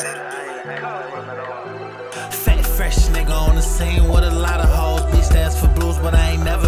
Fat fresh nigga on the scene with a lot of hoes. Bitch, that's for blues, but I ain't never